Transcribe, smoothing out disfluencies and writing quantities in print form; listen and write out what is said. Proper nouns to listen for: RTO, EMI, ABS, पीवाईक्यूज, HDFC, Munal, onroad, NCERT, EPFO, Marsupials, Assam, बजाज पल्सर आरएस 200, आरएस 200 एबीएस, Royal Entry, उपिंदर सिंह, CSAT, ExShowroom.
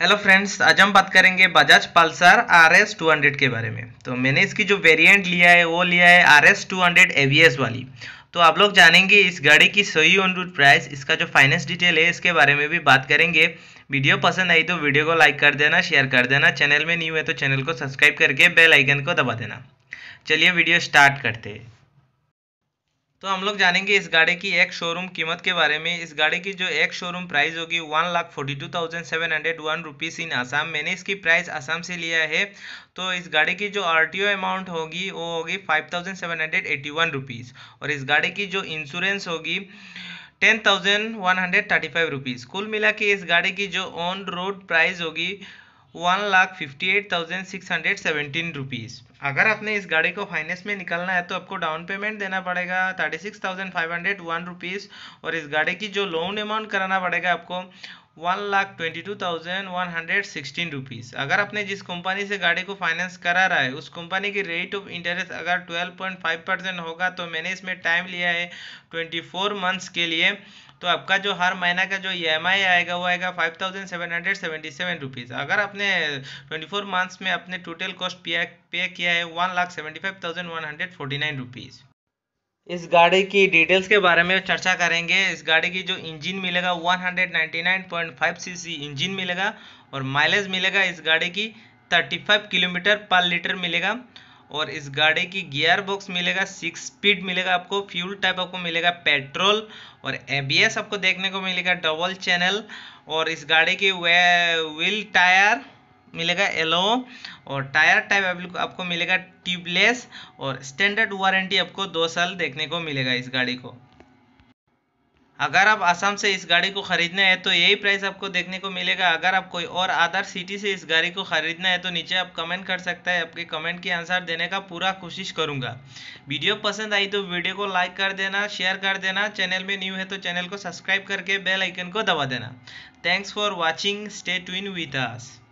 Hello friends, आज हम बात करेंगे बजाज पल्सर आरएस 200 के बारे में। तो मैंने इसकी जो वेरिएंट लिया है वो लिया है आरएस 200 एबीएस वाली। तो आप लोग जानेंगे इस गाड़ी की सही ऑन रूट प्राइस, इसका जो फाइनेंस डिटेल है इसके बारे में भी बात करेंगे। वीडियो पसंद आई तो वीडियो को लाइक कर देना, शेयर कर देना, चैनल में न्यू है तो चैनल को सब्सक्राइब करके बेल आइकन को दबा देना। चलिए वीडियो स्टार्ट करते हैं। तो हम लोग जानेंगे इस गाड़ी की एक शोरूम कीमत के बारे में। इस गाड़ी की जो एक शोरूम प्राइस होगी 1,42,701 रुपीज़ इन आसाम। मैंने इसकी प्राइस आसाम से लिया है। तो इस गाड़ी की जो आरटीओ अमाउंट होगी वो होगी 5,781 रुपीज़ और इस गाड़ी की जो इंश्योरेंस होगी 10,135 रुपीज़। कुल मिला के इस गाड़ी की जो ऑन रोड प्राइस होगी 1,58,617 रुपीज़। अगर आपने इस गाड़ी को फाइनेंस में निकालना है तो आपको डाउन पेमेंट देना पड़ेगा 36,501 रुपीज़ और इस गाड़ी की जो लोन अमाउंट कराना पड़ेगा आपको 1,22,116 रुपीज़। अगर आपने जिस कंपनी से गाड़ी को फाइनेंस करा रहा है उस कंपनी की रेट ऑफ इंटरेस्ट अगर 12.5% होगा तो मैंने इसमें टाइम लिया है 24 मंथ्स के लिए। तो आपका जो हर महीना का जो EMI आएगा वो आएगा 5,777 रुपीज़। अगर आपने 24 मंथ्स में अपने टोटल कॉस्ट पे किया है 1,75,149 रुपीज़। इस गाड़ी की डिटेल्स के बारे में चर्चा करेंगे। इस गाड़ी की जो इंजन मिलेगा 199.5 सीसी इंजन मिलेगा और माइलेज मिलेगा इस गाड़ी की 35 किलोमीटर पर लीटर मिलेगा और इस गाड़ी की गियर बॉक्स मिलेगा 6 स्पीड मिलेगा आपको। फ्यूल टाइप आपको मिलेगा पेट्रोल और ABS आपको देखने को मिलेगा डबल चैनल और इस गाड़ी की व्हील टायर मिलेगा एलो और टायर टाइप आपको मिलेगा ट्यूबलेस और स्टैंडर्ड वारंटी आपको 2 साल देखने को मिलेगा इस गाड़ी को। अगर आप आसाम से इस गाड़ी को ख़रीदना है तो यही प्राइस आपको देखने को मिलेगा। अगर आप कोई और अदर सिटी से इस गाड़ी को ख़रीदना है तो नीचे आप कमेंट कर सकता है। आपके कमेंट के आंसर देने का पूरा कोशिश करूँगा। वीडियो पसंद आई तो वीडियो को लाइक कर देना, शेयर कर देना, चैनल में न्यू है तो चैनल को सब्सक्राइब करके बेल आइकन को दबा देना। Thanks for watching, stay tune with us.